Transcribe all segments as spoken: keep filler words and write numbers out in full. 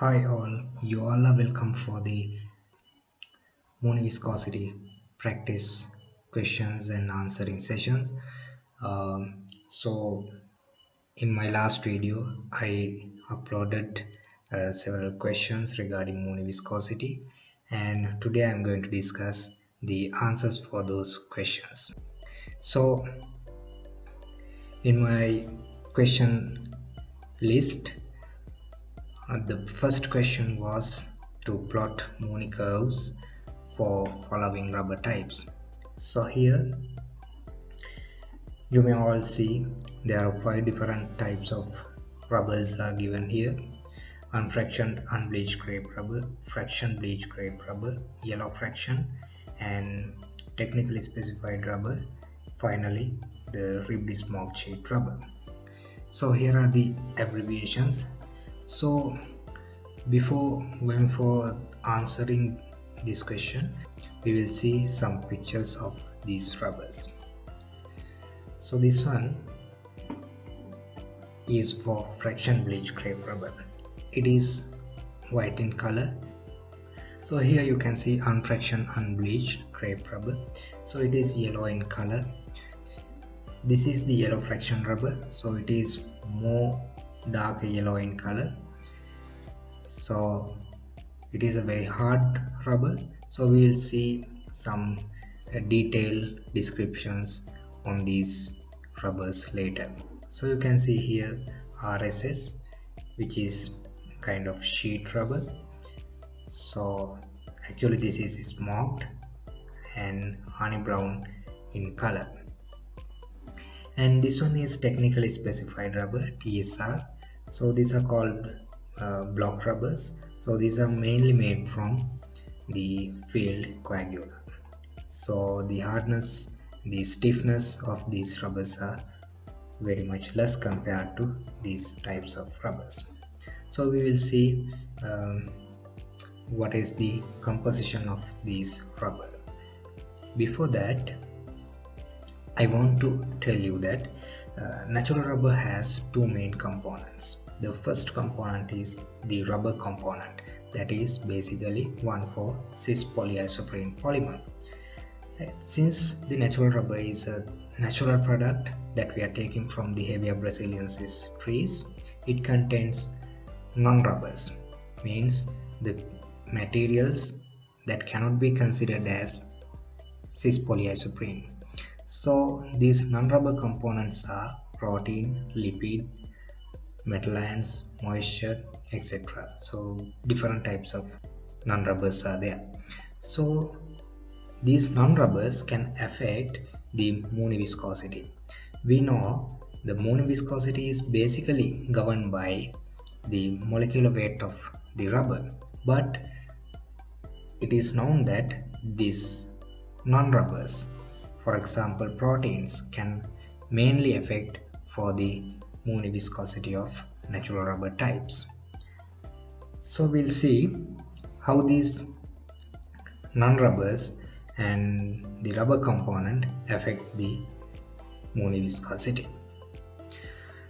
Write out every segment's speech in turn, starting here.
Hi all, you all are welcome for the Mooney viscosity practice questions and answering sessions. Um, so in my last video I uploaded uh, several questions regarding Mooney viscosity, and today I am going to discuss the answers for those questions. So in my question list, Uh, the first question was to plot Mooney curves for following rubber types. So here you may all see there are five different types of rubbers are given here: unfractioned unbleached crepe rubber, fraction bleached crepe rubber, yellow fraction, and technically specified rubber, finally the ribbed smoked sheet rubber. So here are the abbreviations. So before going for answering this question, we will see some pictures of these rubbers. So this one is for fraction bleached crepe rubber. It is white in color. So here you can see unfractioned unbleached crepe rubber. So it is yellow in color. This is the yellow fraction rubber. So it is more dark yellow in color. So it is a very hard rubber, so we will see some uh, detailed descriptions on these rubbers later. So you can see here R S S, which is kind of sheet rubber. So actually this is smoked and honey brown in color, and this one is technically specified rubber, T S R. So these are called uh, block rubbers. So these are mainly made from the field coagula. So the hardness, the stiffness of these rubbers are very much less compared to these types of rubbers. So we will see um, what is the composition of these rubber. Before that, I want to tell you that uh, natural rubber has two main components. The first component is the rubber component, that is basically one for cis polyisoprene polymer. Since the natural rubber is a natural product that we are taking from the Hevea brasiliensis trees, it contains non-rubbers, means the materials that cannot be considered as cis polyisoprene. So these non-rubber components are protein, lipid, metal ions, moisture, et cetera. So different types of non-rubbers are there. So these non-rubbers can affect the Mooney viscosity. We know the Mooney viscosity is basically governed by the molecular weight of the rubber, but it is known that these non-rubbers, for example proteins, can mainly affect for the Mooney viscosity of natural rubber types. So we'll see how these non-rubbers and the rubber component affect the Mooney viscosity.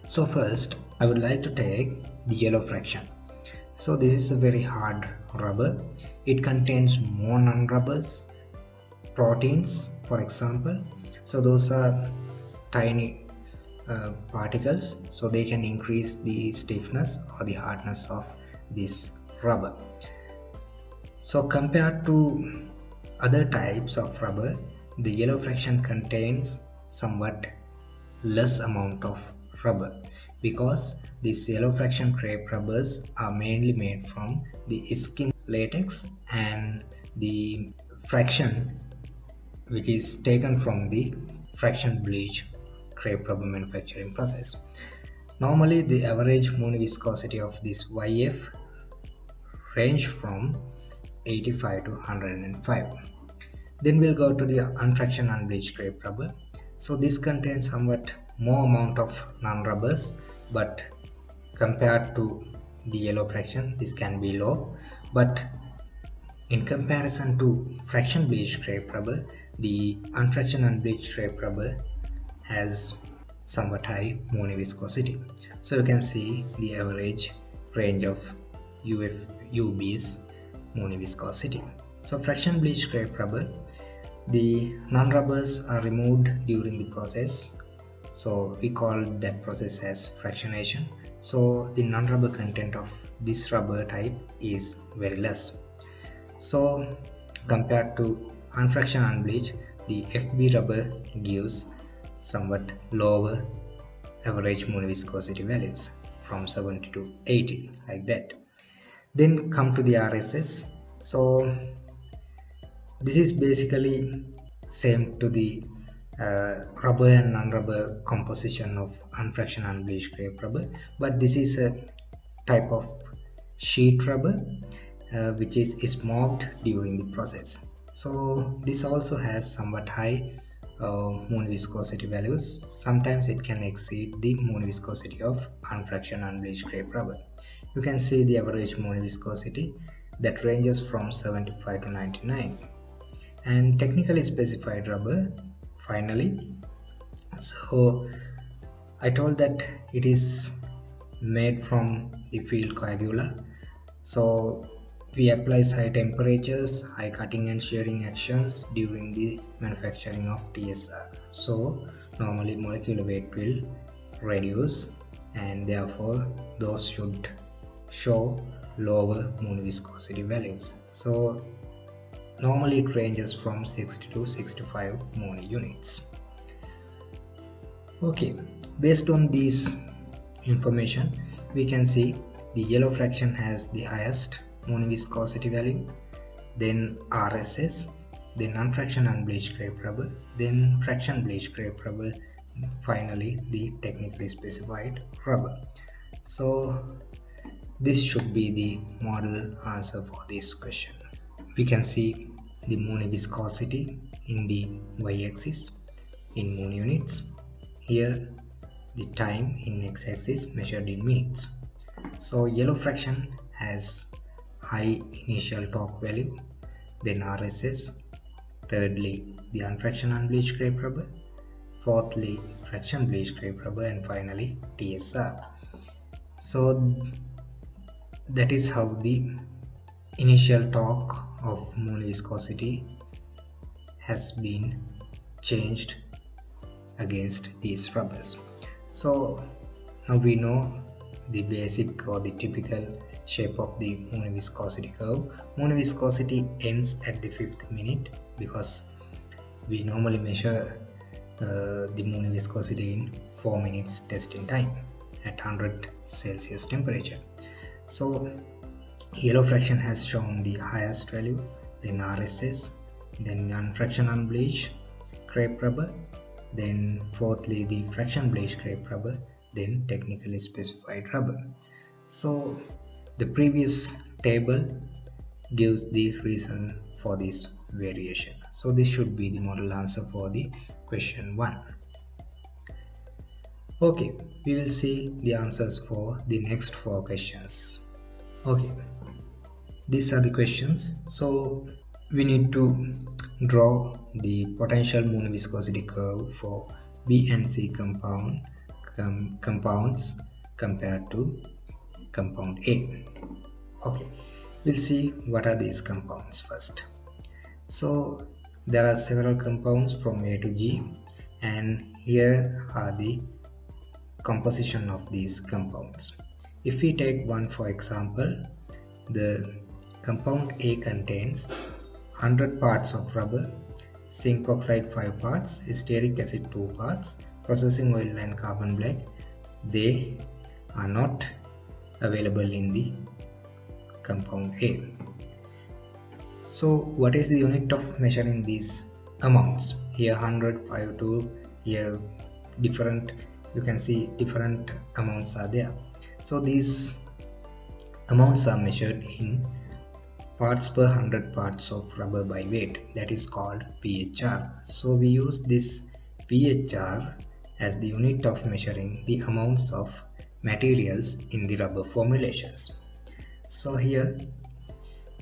So first I would like to take the yellow fraction. So this is a very hard rubber. It contains more non-rubbers, proteins for example. So those are tiny uh, particles, so they can increase the stiffness or the hardness of this rubber. So compared to other types of rubber, the yellow fraction contains somewhat less amount of rubber, because these yellow fraction crepe rubbers are mainly made from the skin latex, and the fraction, which is taken from the fraction bleach crepe rubber manufacturing process. Normally the average Mooney viscosity of this Y F range from eighty-five to one hundred and five. Then we'll go to the unfractioned unbleached crepe rubber. So this contains somewhat more amount of non-rubbers, but compared to the yellow fraction this can be low, but in comparison to fraction bleached crepe rubber, the unfractioned unbleached crepe rubber has somewhat high Mooney viscosity. So you can see the average range of U F, U B's Mooney viscosity. So fraction bleached crepe rubber, the non-rubbers are removed during the process, so we call that process as fractionation. So the non-rubber content of this rubber type is very less. So compared to unfractioned unbleached, the F B rubber gives somewhat lower average Mooney viscosity values from seventy to eighty, like that. Then come to the R S S. So this is basically same to the uh, rubber and non-rubber composition of unfractioned unbleached crepe rubber, but this is a type of sheet rubber uh, which is smoked during the process. So this also has somewhat high uh, Mooney viscosity values. Sometimes it can exceed the Mooney viscosity of unfractioned unbleached crepe rubber. You can see the average Mooney viscosity that ranges from seventy-five to ninety-nine. And technically specified rubber, finally. So I told that it is made from the field coagula, so we apply high temperatures, high cutting and shearing actions during the manufacturing of T S R. So normally molecular weight will reduce, and therefore those should show lower Mooney viscosity values. So normally it ranges from sixty to sixty-five Mooney units. Okay, based on this information, we can see the yellow fraction has the highest Mooney viscosity value, then R S S, then non-fraction unbleached crepe rubber, then fraction bleached crepe rubber, finally the technically specified rubber. So this should be the model answer for this question. We can see the Mooney viscosity in the y-axis in Mooney units, here the time in x-axis measured in minutes. So yellow fraction has high initial torque value, then R S S, thirdly the unfractioned unbleached crepe rubber, fourthly fraction bleached crepe rubber, and finally T S R. So that is how the initial torque of Mooney viscosity has been changed against these rubbers. So now we know the basic or the typical shape of the Mooney viscosity curve. Mooney viscosity ends at the fifth minute because we normally measure uh, the Mooney viscosity in four minutes testing time at one hundred Celsius temperature. So yellow fraction has shown the highest value, then R S S, then non-fraction unbleached crepe rubber, then fourthly the fraction bleached crepe rubber, then technically specified rubber. So the previous table gives the reason for this variation. So this should be the model answer for the question one. Okay, we will see the answers for the next four questions. Okay, these are the questions. So we need to draw the potential Mooney viscosity curve for B and C compound com compounds compared to compound A. Okay, we'll see what are these compounds first. So there are several compounds from A to G, and here are the composition of these compounds. If we take one for example, the compound A contains one hundred parts of rubber, zinc oxide five parts, stearic acid two parts, processing oil and carbon black. They are not available in the compound A. So what is the unit of measuring these amounts? Here one hundred, five, two, here different, you can see different amounts are there. So these amounts are measured in parts per one hundred parts of rubber by weight, that is called P H R. So we use this P H R as the unit of measuring the amounts of materials in the rubber formulations. So here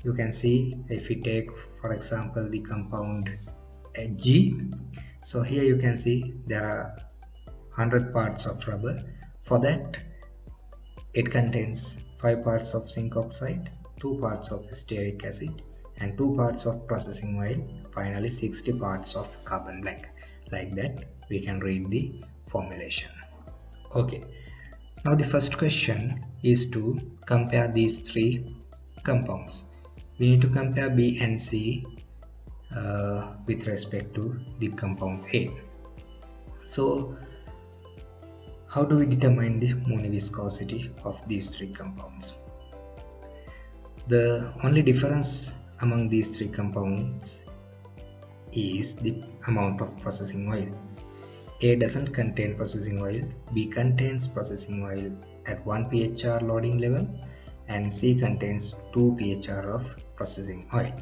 you can see, if we take for example the compound G, so here you can see there are one hundred parts of rubber. For that, it contains five parts of zinc oxide, two parts of stearic acid and two parts of processing oil, finally sixty parts of carbon black. Like that we can read the formulation. Okay, now the first question is to compare these three compounds. We need to compare B and C uh, with respect to the compound A. So how do we determine the Mooney viscosity of these three compounds? The only difference among these three compounds is the amount of processing oil. A doesn't contain processing oil, B contains processing oil at one P H R loading level and C contains two P H R of processing oil.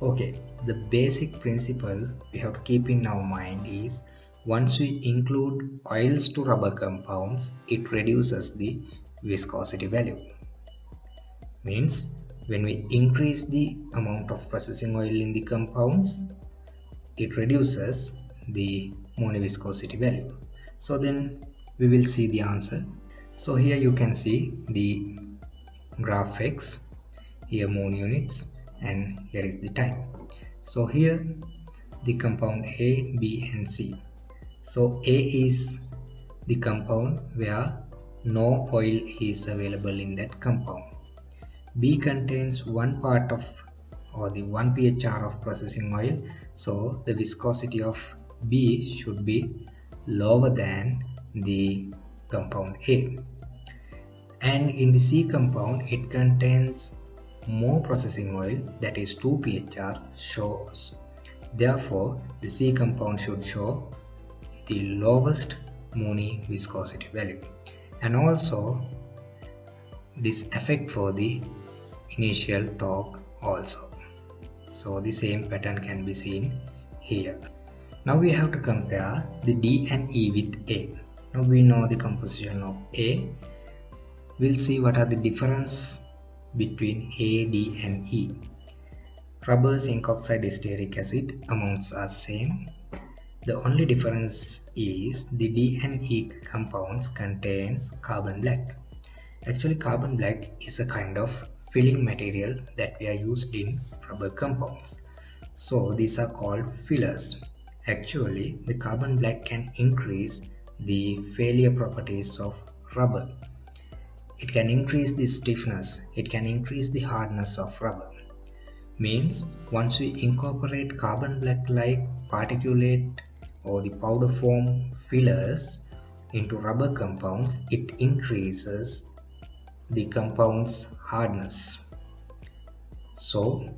Okay, the basic principle we have to keep in our mind is once we include oils to rubber compounds, it reduces the viscosity value. Means when we increase the amount of processing oil in the compounds, it reduces the Mooney viscosity value. So then we will see the answer. So here you can see the graph X, here mole units and here is the time. So here the compound A, B and C. So A is the compound where no oil is available in that compound. B contains one part of or the one P H R of processing oil, so the viscosity of B should be lower than the compound A. And in the C compound, it contains more processing oil, that is two P H R shows. Therefore, the C compound should show the lowest Mooney viscosity value. And also this effect for the initial torque also. So the same pattern can be seen here. Now we have to compare the D and E with A. Now we know the composition of A. We'll see what are the difference between A, D and E. Rubber, zinc oxide, stearic acid amounts are same. The only difference is the D and E compounds contains carbon black. Actually carbon black is a kind of filling material that we are used in rubber compounds. So these are called fillers. Actually the carbon black can increase the failure properties of rubber. It can increase the stiffness, it can increase the hardness of rubber. Means once we incorporate carbon black like particulate or the powder form fillers into rubber compounds, it increases the compound's hardness. So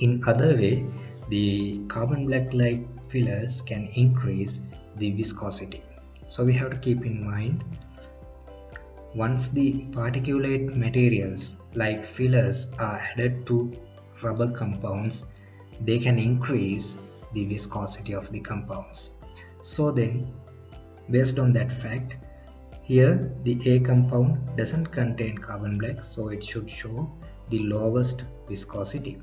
in other way, the carbon black like fillers can increase the viscosity. So we have to keep in mind, once the particulate materials like fillers are added to rubber compounds, they can increase the viscosity of the compounds. So then based on that fact, here the A compound doesn't contain carbon black, so it should show the lowest viscosity,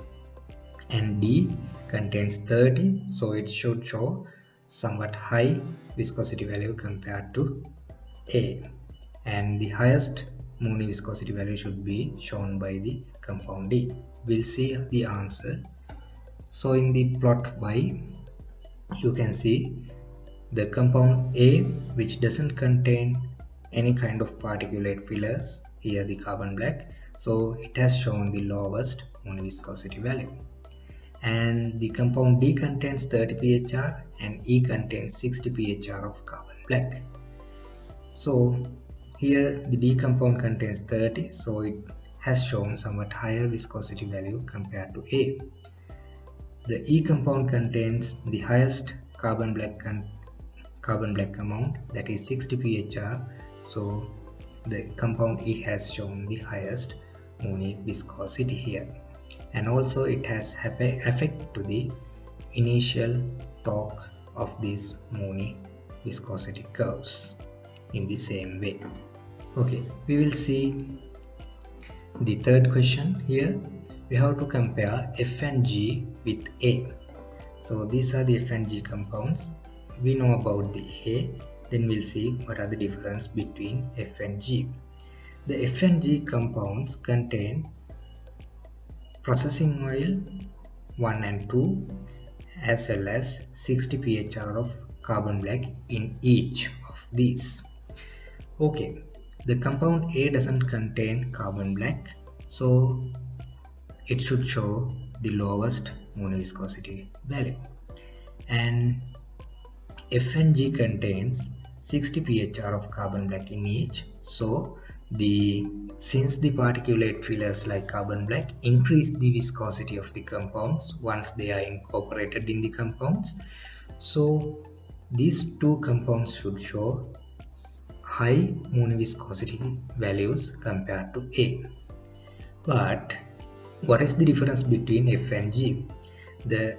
and D contains thirty, so it should show somewhat high viscosity value compared to A, and the highest Mooney viscosity value should be shown by the compound D. We'll see the answer. So in the plot Y you can see the compound A, which doesn't contain any kind of particulate fillers, here the carbon black, so it has shown the lowest Mooney viscosity value. And the compound D contains thirty P H R and E contains sixty P H R of carbon black. So here the D compound contains thirty, so it has shown somewhat higher viscosity value compared to A. The E compound contains the highest carbon black con carbon black amount, that is sixty P H R, so the compound E has shown the highest Mooney viscosity here, and also it has effect to the initial torque of these Mooney viscosity curves in the same way. Okay, we will see the third question. Here we have to compare F and G with A. So these are the F and G compounds. We know about the A, then we'll see what are the difference between F and G. The F and G compounds contain processing oil one and two as well as sixty P H R of carbon black in each of these. Okay, the compound A doesn't contain carbon black, so it should show the lowest Mooney viscosity value. And F and G contains sixty P H R of carbon black in each, so the since the particulate fillers like carbon black increase the viscosity of the compounds once they are incorporated in the compounds, so these two compounds should show high Mooney viscosity values compared to A. But what is the difference between F and G? The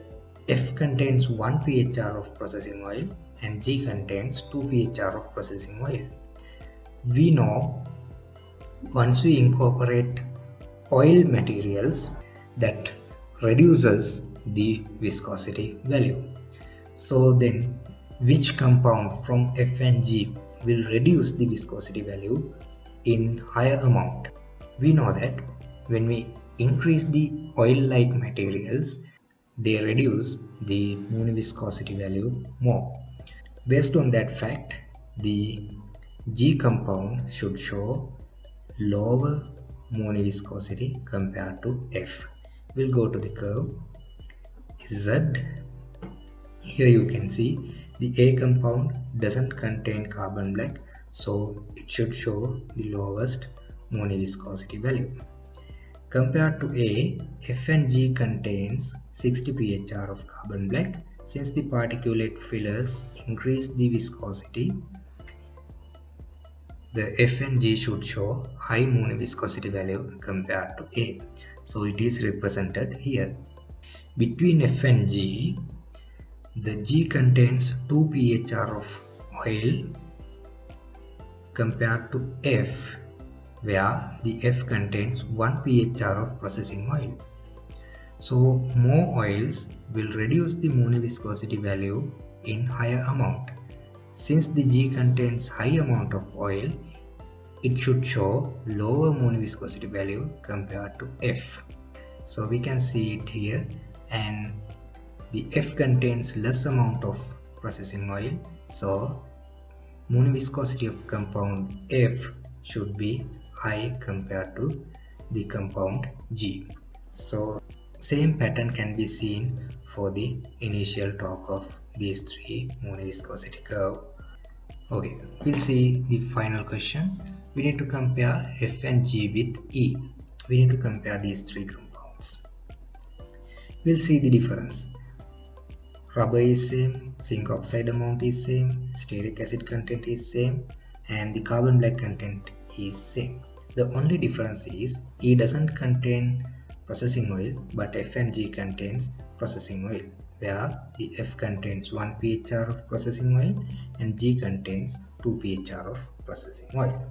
F contains one P H R of processing oil and G contains two P H R of processing oil. We know once we incorporate oil materials, that reduces the viscosity value. So then which compound from F and G will reduce the viscosity value in higher amount? We know that when we increase the oil-like materials, they reduce the Mooney viscosity value more. Based on that fact, the G compound should show lower Mooney viscosity compared to F. We'll go to the curve Z. Here you can see the A compound doesn't contain carbon black, so it should show the lowest Mooney viscosity value. Compared to A, F and G contains sixty P H R of carbon black. Since the particulate fillers increase the viscosity, the F and G should show high Mooney viscosity value compared to A, so it is represented here. Between F and G, the G contains two P H R of oil compared to F, where the F contains one P H R of processing oil. So more oils will reduce the Mooney viscosity value in higher amount. Since the G contains high amount of oil, it should show lower Mooney viscosity value compared to F. So we can see it here, and the F contains less amount of processing oil, so Mooney viscosity of compound F should be high compared to the compound G. So same pattern can be seen for the initial talk of these three Mooney viscosity curve. Okay, we'll see the final question. We need to compare F and G with E. We need to compare these three compounds. We'll see the difference. Rubber is same, zinc oxide amount is same, stearic acid content is same, and the carbon black content is same. The only difference is E doesn't contain processing oil, but F and G contains processing oil, where the F contains one P H R of processing oil and G contains two P H R of processing oil.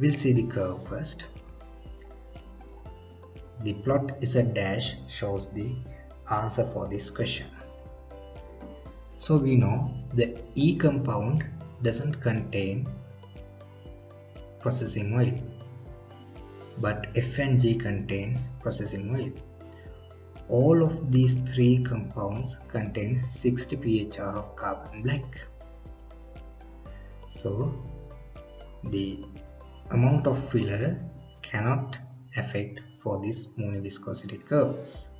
We'll see the curve first. The plot is a dash shows the answer for this question. So we know the E compound doesn't contain processing oil, but F and G contains processing oil. All of these three compounds contain sixty P H R of carbon black. So the amount of filler cannot affect for this Mooney viscosity curves,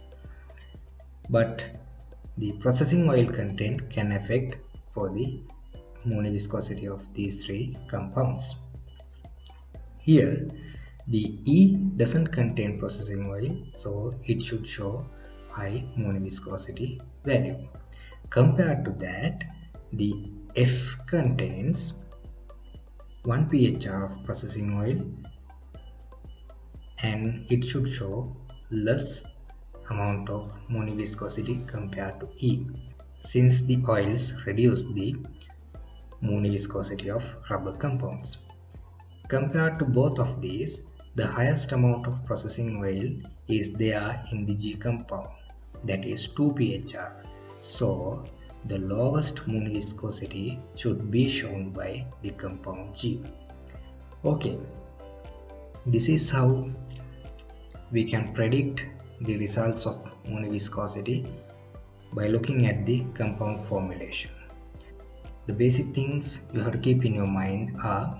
but the processing oil content can affect for the Mooney viscosity of these three compounds. Here the E doesn't contain processing oil, so it should show high Mooney viscosity value. Compared to that, the F contains one P H R of processing oil and it should show less amount of Mooney viscosity compared to E, since the oils reduce the Mooney viscosity of rubber compounds. Compared to both of these, the highest amount of processing oil is there in the G compound, that is two P H R. So the lowest Mooney viscosity should be shown by the compound G. Okay, This is how we can predict the results of Mooney viscosity by looking at the compound formulation. The basic things you have to keep in your mind are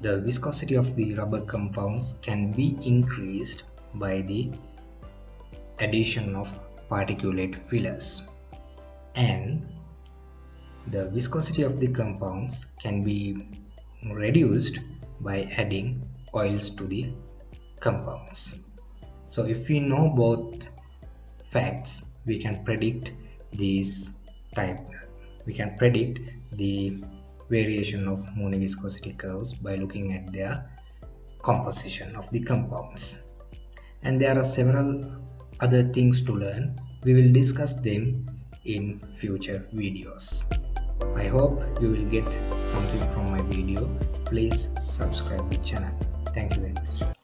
the viscosity of the rubber compounds can be increased by the addition of particulate fillers, and the viscosity of the compounds can be reduced by adding oils to the compounds. So if we know both facts, we can predict these type we can predict the variation of Mooney viscosity curves by looking at their composition of the compounds. And there are several other things to learn. We will discuss them in future videos. I hope you will get something from my video. Please subscribe the channel. Thank you very much.